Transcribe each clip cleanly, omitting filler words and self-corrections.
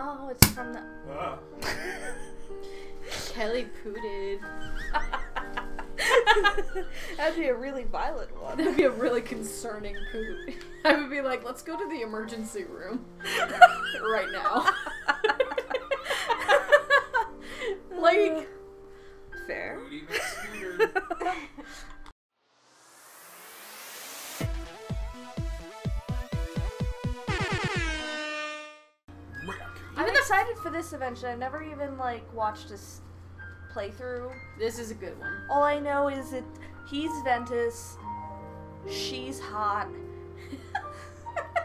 Oh, it's from the... Ah. Kelly pooted. That'd be a really violent one. That'd be a really concerning poot. I would be like, let's go to the emergency room. Right now. Like... Fair. I'm excited for this eventually. I've never even, like, watched this playthrough. This is a good one. All I know is that he's Ventus, she's hot.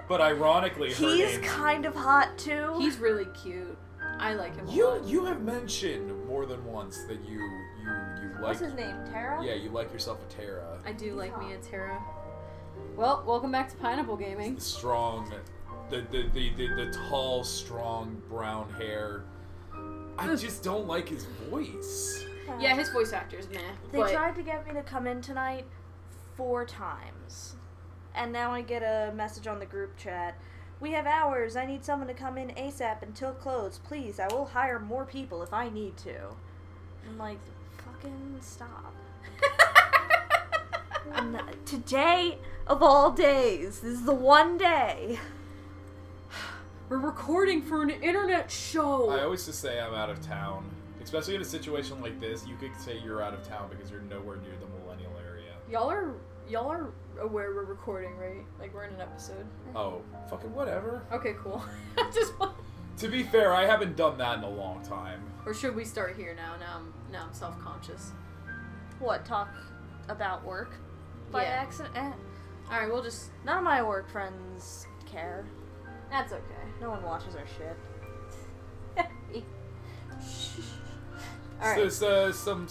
But ironically, he's kind of hot, too. He's really cute. I like him a lot. You have mentioned more than once that you like... What's his name? Terra? Yeah, you like yourself a Terra. I do like me a Terra. Well, welcome back to Pineapple Gaming. It's the strong... The tall, strong, brown hair. I just don't like his voice. Yeah, his voice actor's meh. They tried to get me to come in tonight 4 times. And now I get a message on the group chat. We have hours. I need someone to come in ASAP until close. Please, I will hire more people if I need to. I'm like, fucking stop. Today, of all days, this is the one day. We're recording for an internet show. I always just say I'm out of town. Especially in a situation like this, you could say you're out of town because you're nowhere near the millennial area. Y'all are aware we're recording, right? Like, we're in an episode. Oh, fucking whatever. Okay, cool. To be fair, I haven't done that in a long time. Or should we start here now? Now I'm self-conscious. What, talk about work? By accident? Eh. Alright, we'll just... None of my work friends care. That's okay. No one watches our shit. All right. So some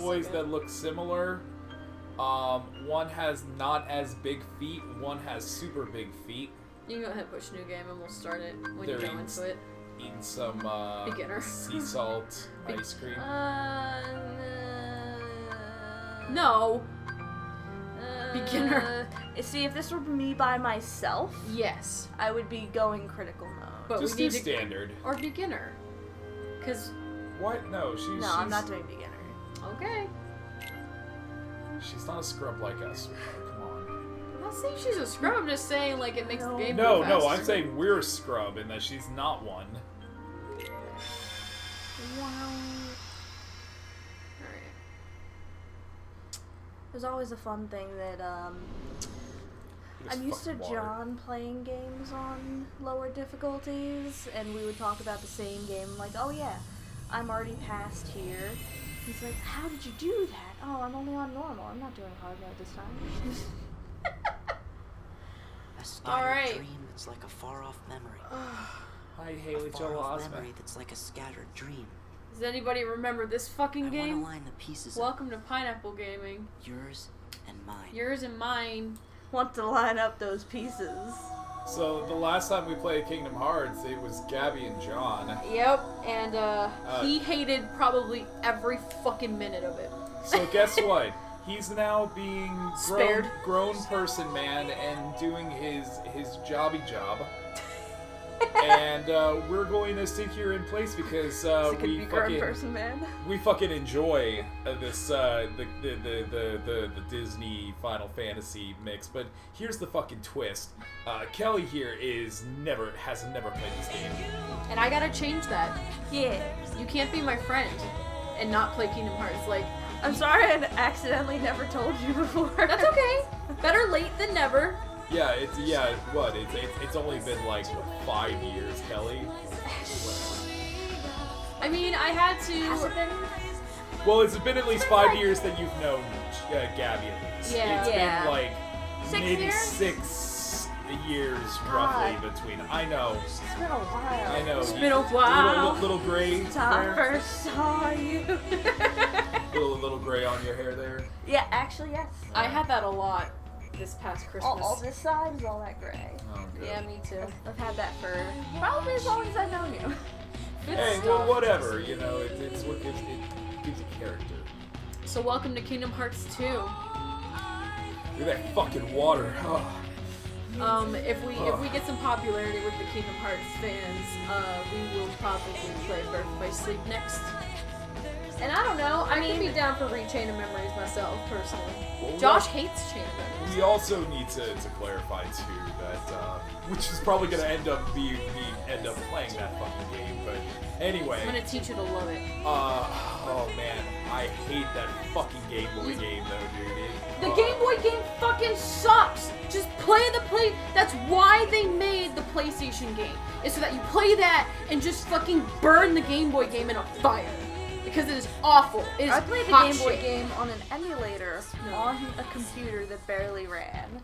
boys that look similar. One has not as big feet. One has super big feet. You can go ahead and push new game, and we'll start it when you go into it. Eating some beginner sea salt ice cream. No. Beginner. See, if this were me by myself, yes, I would be going critical mode. But just we need standard or beginner, because what? No, she's... I'm not doing beginner. Okay. She's not a scrub like us. Come on. I'm not saying she's a scrub. I'm just saying like it makes the game go faster. No, I'm saying we're a scrub and that she's not one. Wow. There's always a fun thing that, I'm used to John playing games on lower difficulties, and we would talk about the same game, like, oh yeah, I'm already past here. He's like, how did you do that? Oh, I'm only on normal, I'm not doing hard mode this time. A scattered dream that's like a far-off memory. Hi, Haley Joel Osment. Memory that's like a scattered dream. Does anybody remember this fucking game? I want to line the pieces up. Welcome to Pineapple Gaming. Yours and mine. Yours and mine. Want to line up those pieces. So the last time we played Kingdom Hearts, it was Gabby and John. Yep, and he hated probably every fucking minute of it. So guess what? He's now being grown person man and doing his jobby job. And we're going to sit here in place because we fucking enjoy this the Disney Final Fantasy mix. But here's the fucking twist: Kelly here has never played this game, and I gotta change that. Yeah, you can't be my friend and not play Kingdom Hearts. Like, I'm sorry, I accidentally never told you before. That's okay. Better late than never. Yeah, it's only been like 5 years, Kelly. I mean, I had to. Has it been? Well, it's been at least 5 years that you've known Gabby. At least. Yeah, it's been like maybe six years roughly between. I know. It's been a while. I know. It's been a while. Little gray. I first saw you. little gray on your hair there. Yeah, actually, yes. I had that a lot. This past Christmas. All this side is all that gray. Oh, yeah, me too. I've had that for probably as long as I've known you. Hey, well, whatever, you know, it's what gives it character. So welcome to Kingdom Hearts 2. Look at that fucking water. Oh. If we get some popularity with the Kingdom Hearts fans, we will probably play Birth by Sleep next. And I don't know, I mean, could be down for Chain of Memories myself, personally. Well, Josh hates Chain of Memories. We also need to clarify, too, that, which is probably going to end up being me end up playing that fucking game, but anyway. I'm going to teach you to love it. Oh man, I hate that fucking Game Boy game, though, dude. The Game Boy game fucking sucks! Just play the play- That's why they made the PlayStation game, is so that you play that and just fucking burn the Game Boy game in a fire. Because it is awful. It is I played the Game Boy game on an emulator on a computer that barely ran.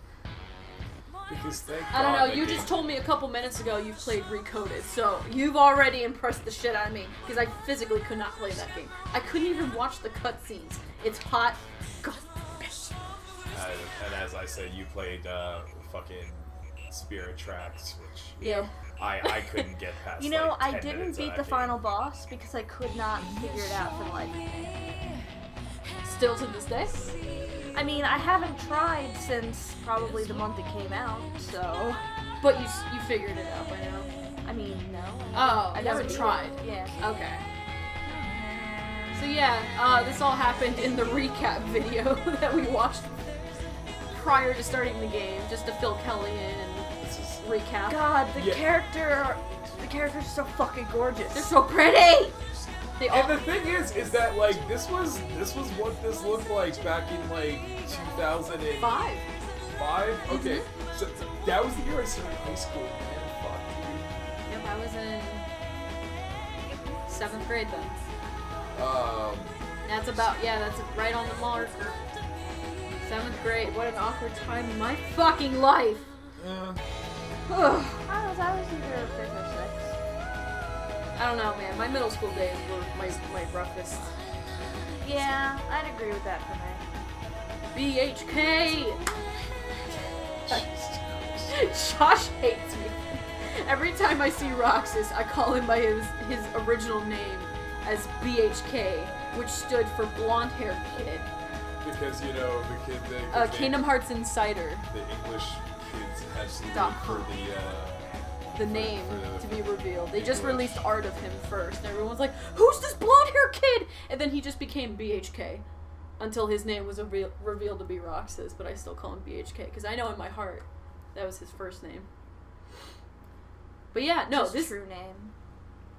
Because I don't know, you just told me a couple minutes ago you've played Recoded, so you've already impressed the shit out of me, because I physically could not play that game. I couldn't even watch the cutscenes. It's hot. God, bitch. And as I said, you played fucking Spirit Tracks, which... Yeah. I couldn't get past. You know, like, I didn't beat the final boss because I could not figure it out for the life of me. Still to this day? I mean, I haven't tried since probably the month it came out, so. But you figured it out by now. I mean, no. Oh, I never tried. Yeah. Okay. So yeah, this all happened in the recap video that we watched prior to starting the game, just to fill Kelly in and recap. God, the characters are so fucking gorgeous. They're so pretty. They and the thing is that like this was what this looked like back in like 2005. Five? Okay, so that was the year I started high school. Man, fuck, dude. Yep, I was in 7th grade then. That's about that's right on the mark. 7th grade. What an awkward time in my fucking life. Yeah. I was either 5 or 6. I don't know, man. My middle school days were my roughest. Yeah, I'd agree with that for me. BHK! Josh hates me. Every time I see Roxas, I call him by his original name as BHK, which stood for blonde haired kid. Because, you know, the kid that... Kingdom Hearts Insider. The English... Stop. For the name to be revealed. They just released art of him first, and everyone's like, "Who's this blonde-haired kid?" And then he just became BHK, until his name was revealed to be Roxas. But I still call him BHK because I know in my heart that was his first name. But yeah, no, his true name.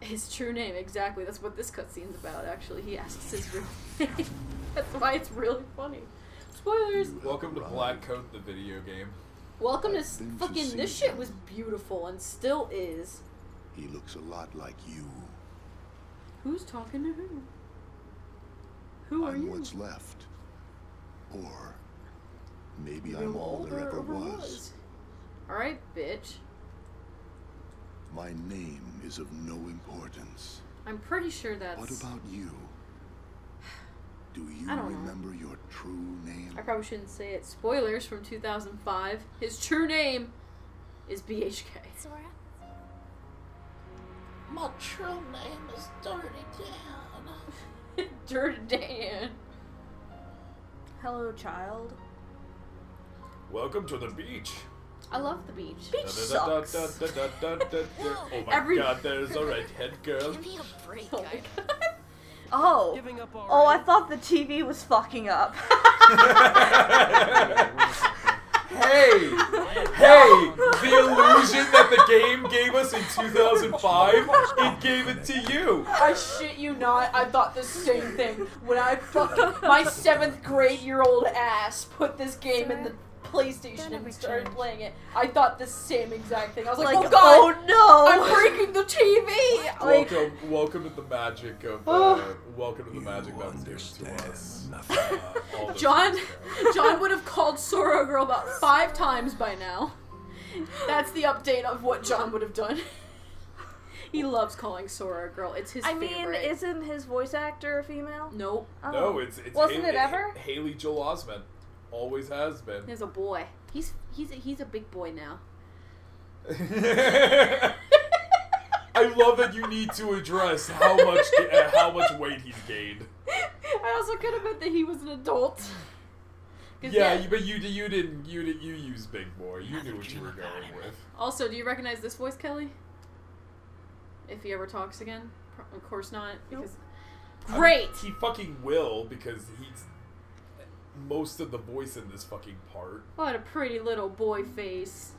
His true name, exactly. That's what this cutscene's about. Actually, he asks his real name. That's why it's really funny. Spoilers. Welcome to Black Coat, the video game. Welcome to fucking, this shit was beautiful and still is. He looks a lot like you. Who's talking to who? Who are you? I'm what's left. Or maybe I'm all there ever was. Alright, bitch. My name is of no importance. I'm pretty sure that's... What about you? Do you remember your true name? I probably shouldn't say it. Spoilers from 2005. His true name is BHK. Sora? My true name is Dirty Dan. Dirty Dan. Hello, child. Welcome to the beach. I love the beach. Beach sucks. Oh my god, there's a redhead girl. Give me a break, Oh. Oh, I thought the TV was fucking up. Hey! Hey! The illusion that the game gave us in 2005, it gave it to you! I shit you not, I thought the same thing when I fucking, my 7th-grade-year-old ass put this game in the PlayStation and we started playing it. I thought the same exact thing. I was like, oh god! Oh no! I'm breaking the TV! Like, welcome to the magic of welcome to the magic that was given to us. John would have called Sora a girl about 5 times by now. That's the update of what John would have done. He loves calling Sora a girl. It's his favorite. I mean, isn't his voice actor a female? Nope. Oh. No, it's wasn't it ever? Haley Joel Osment. Always has been. There's a boy. He's a big boy now. I love that you need to address how much weight he's gained. I also could have meant that he was an adult. Yeah, but you used Big Boy. You knew what you were going with. Also, do you recognize this voice, Kelly? If he ever talks again, of course not. Because nope. Great. I mean, he fucking will because he's most of the voice in this fucking part. What a pretty little boy face.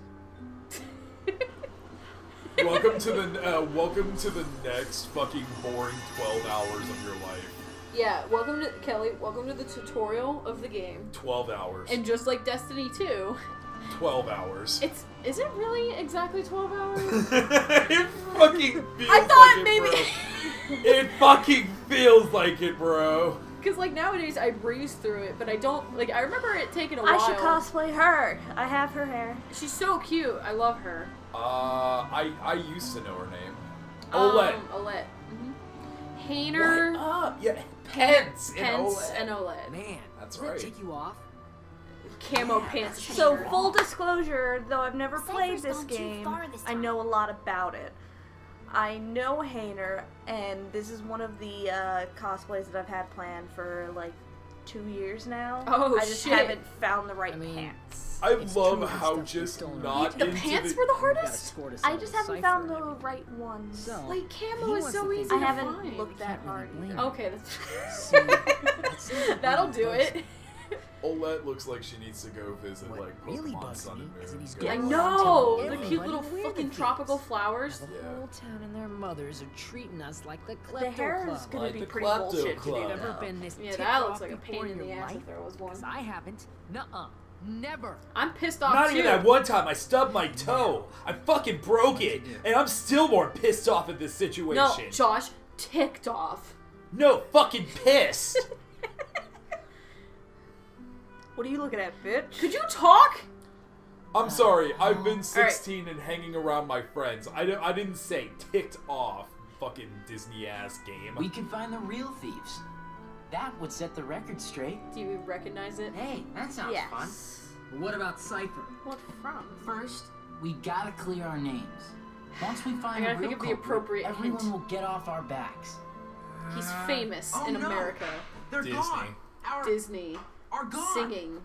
Welcome to the next fucking boring 12 hours of your life. Yeah, welcome to Kelly. Welcome to the tutorial of the game. 12 hours. And just like Destiny 2. 12 hours. Is it really exactly 12 hours? It fucking feels I thought like maybe. It fucking feels like it, bro. Because, like, nowadays I breeze through it, but I don't, like, I remember it taking a while. I should cosplay her. I have her hair. She's so cute. I love her. I used to know her name. Olette. Olette. Mm-hmm. Hayner. What up? Yeah, Pence and Olette. Man, that's right. Does that take you off? Camo pants. So full disclosure, though I've never played this game, I know a lot about it. I know Hayner, and this is one of the cosplays that I've had planned for like 2 years now. Oh shit! I just haven't found the right pants. I love how just not the pants were the hardest. I just haven't found the right ones. Like camo is so easy. I haven't looked that hard. Okay, that'll do it. Olette looks like she needs to go visit like Pokemon Sun and Moon. I know! The cute little fucking tropical flowers. The whole town and their mothers are treating us like the Klepto Club. The hair is gonna be pretty bullshit to do. Yeah, that looks like a pain in the ass if there was one. I haven't. Nuh-uh. Never. I'm pissed off too. Not even that one time I stubbed my toe. I fucking broke it. And I'm still more pissed off at this situation. No, Josh. Ticked off. No, fucking pissed. What are you looking at, bitch? Could you talk? I'm sorry. I've been 16 and hanging around my friends. I didn't say ticked off, fucking Disney-ass game. We can find the real thieves. That would set the record straight. Do you recognize it? Hey, that sounds fun. What about Cypher? What from? First, we gotta clear our names. Once we find the real culprit, everyone will get off our backs. He's famous in America. They're gone. Disney. Are gone. Singing.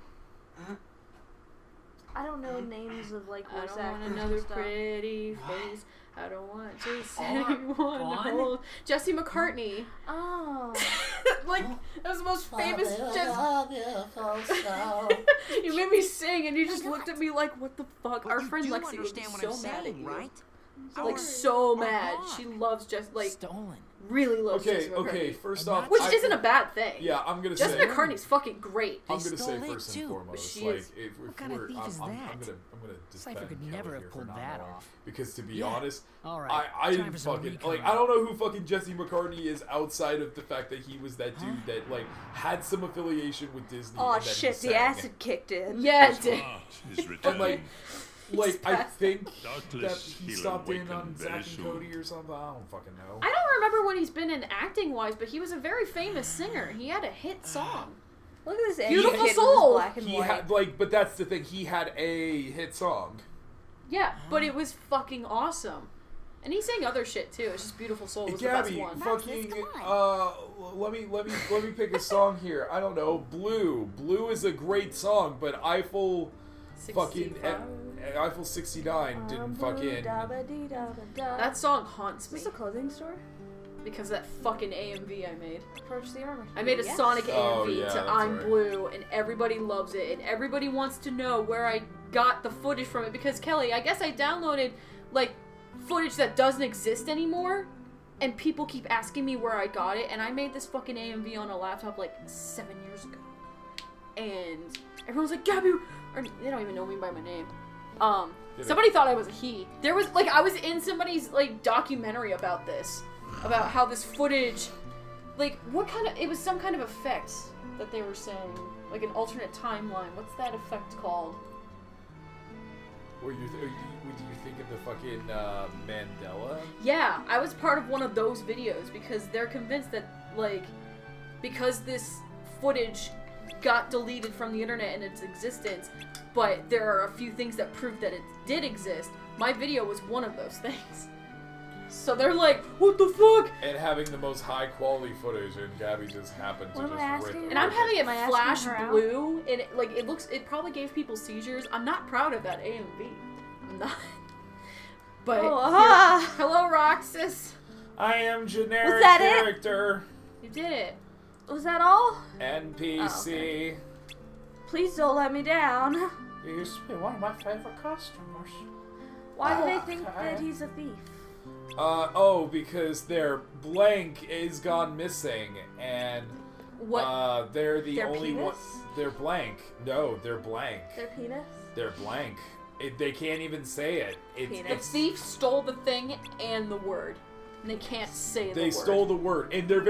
I don't know names of like voice actors. I don't want another pretty face. I don't want just anyone. Jesse McCartney. Oh, like that was the most famous. You made me sing, and you just looked at me like, "What the fuck?" Our friend Lexi was so mad at you, right? Like so mad. She loves just like stolen. Really loves Jesse McCartney. Okay, first off, which isn't a bad thing. Yeah, I'm gonna say Jesse McCartney's fucking great. I'm gonna say first and foremost, like if we're, I'm gonna Cypher could never have pulled that off. Because to be honest, I didn't fucking like. I don't know who fucking Jesse McCartney is outside of the fact that he was that dude that like had some affiliation with Disney. Oh shit, the acid kicked in. Yeah, it did. And like. Like, I think that he stopped in on Zack and Cody or something. I don't fucking know. I don't remember what he's been in acting-wise, but he was a very famous singer. He had a hit song. Look at this. Beautiful Soul. Black and white. Like, but that's the thing. He had a hit song. Yeah, but it was fucking awesome. And he sang other shit too. It's just Beautiful Soul was the best one. Fucking, let me pick a song here. I don't know. Blue. Blue is a great song, but Eiffel... 65. Fucking Eiffel 69 didn't fucking. That song haunts me. Is this a clothing store? Because of that fucking AMV I made. Approach the armor. I made a Sonic AMV to I'm Blue, and everybody loves it, and everybody wants to know where I got the footage from it. Because Kelly, I guess I downloaded like footage that doesn't exist anymore, and people keep asking me where I got it, and I made this fucking AMV on a laptop like 7 years ago, and everyone's like, Gabby. Or they don't even know me by my name. Somebody thought I was a he. There was, like, I was in somebody's, like, documentary about this. About how this footage, like, what kind of, it was some kind of effect that they were saying. Like an alternate timeline. What's that effect called? Were you, do you think of the fucking Mandela? Yeah, I was part of one of those videos because they're convinced that, like, because this footage got deleted from the internet in its existence, but there are a few things that prove that it did exist. My video was one of those things. so they're like, what the fuck? And having the most high quality footage, and Gabby just happened to just rip it. And I'm having it flash blue, and it, like, it looks, it probably gave people seizures. I'm not proud of that AMV. I'm not. But hello, Roxas. I am generic character. It? You did it. Was that all? NPC. Oh, okay. Please don't let me down. You used to be one of my favorite customers. Why do they think that he's a thief? Oh, because their blank is gone missing, and they're the only one. Their blank. No, they're blank. Their penis? They're blank. It, they can't even say it. It's, the thief stole the thing and the word. And they can't say the word. They stole the word, and they're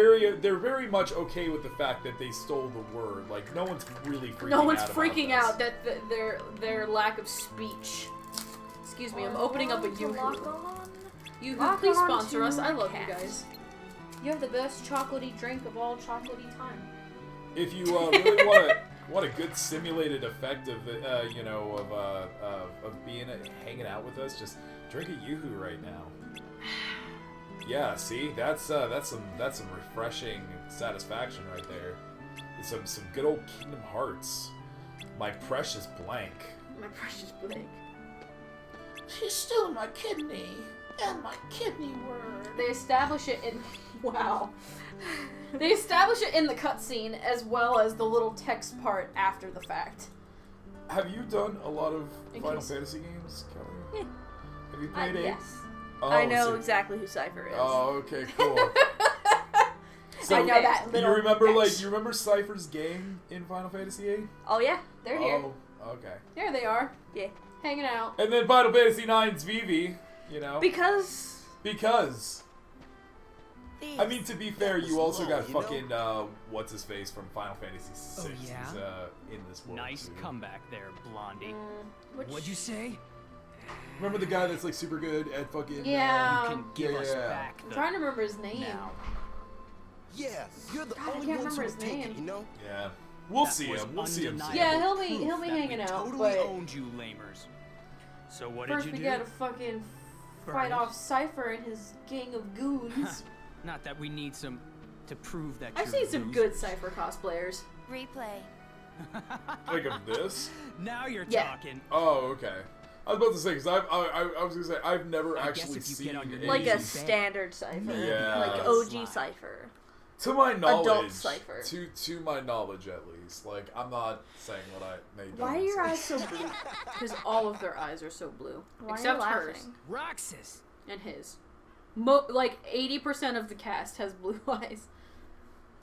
very much okay with the fact that they stole the word. Like, no one's really freaking out. No one's freaking out that their lack of speech. Excuse me, I'm opening up a YooHoo. YooHoo, please sponsor us. I love you guys. You have the best chocolatey drink of all chocolatey time. If you really want a good simulated effect of you know, of being hanging out with us, just drink a YooHoo right now. Yeah, see, that's some refreshing satisfaction right there. It's some good old Kingdom Hearts. My precious blank. My precious blank. She stole my kidney and my kidney word. They establish it in they establish it in the cutscene as well as the little text part after the fact. Have you done a lot of Final Fantasy games, Kelly? Yeah. Have you played it? Yes. Oh, I know exactly who Cypher is. Oh, okay, cool. So I know that little you remember Cypher's game in Final Fantasy VIII? Oh yeah, they're here. Oh, okay. There they are. Yeah, hanging out. And then Final Fantasy IX's Vivi, you know. Because. I mean, to be fair, you also got fucking what's his face from Final Fantasy VI in this world. Nice comeback there, Blondie. What'd you say? Remember the guy that's like super good at fucking I'm trying to remember his name. Yeah, you're the only ones who take it, you know? Yeah. We'll see him. We'll see him soon. Yeah, he'll be hanging out. Totally owned you lamers. So what did you do? First we gotta fucking fight off Cypher and his gang of goons. Not that we need some to prove that. I've seen some good Cypher cosplayers. Replay. Like of this? Now you're talking. Oh, okay. I was about to say, because I was going to say, I've never actually seen like a standard Cypher. Yeah. Like OG Cypher. To my knowledge. Adult Cypher. To my knowledge, at least. Like, I'm not saying what I may do. Why are your eyes so blue? Because all of their eyes are so blue. Why except hers. Roxas. And his. Like, 80% of the cast has blue eyes.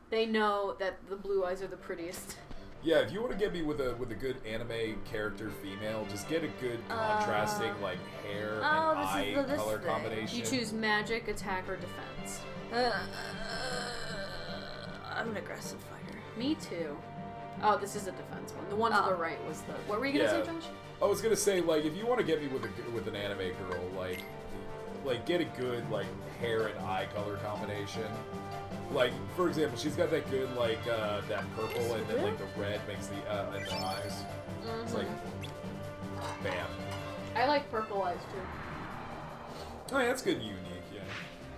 They know that the blue eyes are the prettiest. Yeah, if you want to get me with a good anime character female, just get a good contrasting like hair and eye color combination. You choose magic, attack, or defense. I'm an aggressive fighter. Me too. Oh, this is a defense one. The one to the right was the. What were you gonna say, Josh? I was gonna say, like, if you want to get me with an anime girl, like get a good like hair and eye color combination. Like, for example, she's got that good, like, that purple, and then, like, the red makes the eyes. Mm-hmm. It's like, bam. I like purple eyes, too. Oh, yeah, that's good and unique, yeah.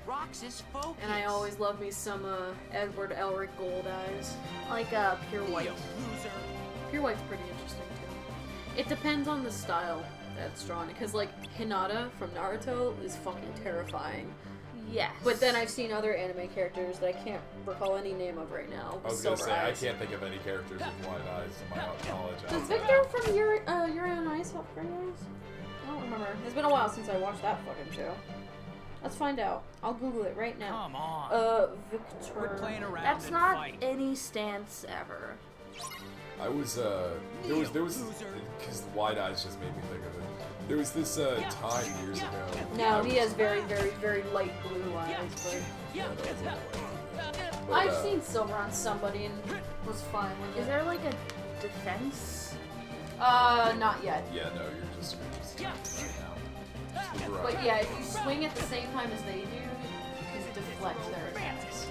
Roxas focus. And I always love me some, Edward Elric gold eyes. Like, pure white. Pure white's pretty interesting, too. It depends on the style that's drawn, because, like, Hinata from Naruto is fucking terrifying. Yes. But then I've seen other anime characters that I can't recall any name of right now. I was gonna say, I can't think of any characters with wide eyes to my knowledge. Does Victor from Yuri on Ice help for yours? I don't remember. It's been a while since I watched that fucking show. Let's find out. I'll Google it right now. Come on. Victor. We're playing around. That's not any stance ever. I was, there was, because the wide eyes just made me think of it. There was this time years ago. No, he has very, very, very light blue eyes. But I've seen silver on somebody and was fine with it. Is there like a defense? Not yet. Yeah, no, you're just right now. But yeah, if you swing at the same time as they do, you can deflect their attacks.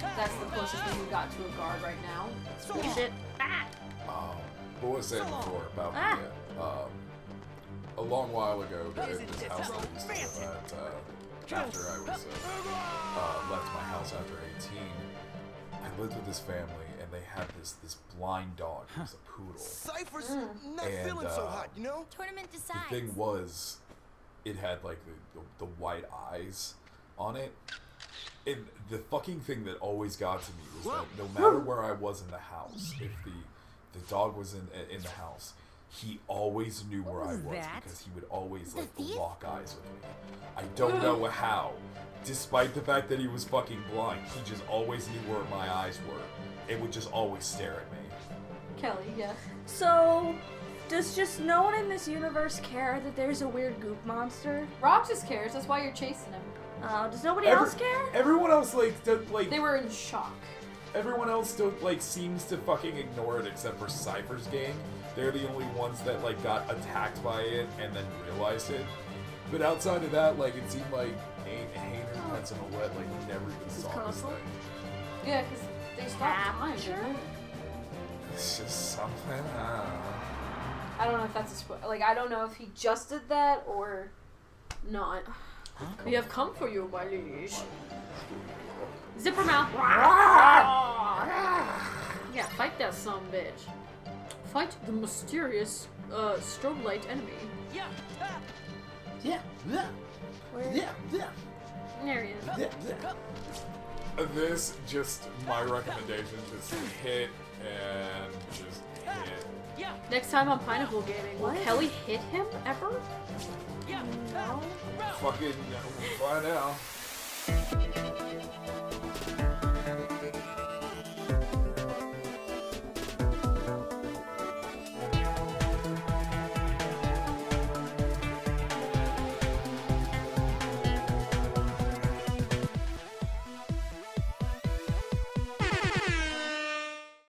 That's the closest thing we got to a guard right now. Push it. What was I saying before about the, a long while ago, there was this house that I used to live at, after I was left my house after 18, I lived with this family, and they had this blind dog. It was a poodle. Cypher's not feeling so hot, you know. Tournament decides. The thing was, it had like the white eyes on it. And the fucking thing that always got to me was that no matter where I was in the house, if the dog was in the house, he always knew where I was because he would always like lock eyes with me. I don't know how, despite the fact that he was fucking blind, he just always knew where my eyes were. It would just always stare at me. Kelly, yes. So, does just no one in this universe care that there's a weird goop monster? Roxas cares. That's why you're chasing him. Does nobody else care? Everyone else, like... They were in shock. Everyone else, like, seems to fucking ignore it except for Cypher's gang. They're the only ones that, like, got attacked by it and then realized it. But outside of that, like, it seemed like Hayner, Pence, and Olette, like, never even saw this thing. Yeah, because they stopped time, didn't they? It's just something, I don't know if that's a spoiler. Like, I don't know if he just did that or not. We have come for you, my liege. Zipper mouth. Yeah, fight that son of a bitch. Fight the mysterious strobe light enemy. Yeah. Yeah. Yeah. Yeah. Yeah. There he is. Yeah. Yeah. This just my recommendation. Just hit and just hit. Yeah. Next time on Pineapple Gaming, will Kelly hit him ever? Yeah. No. Fucking, we'll find out.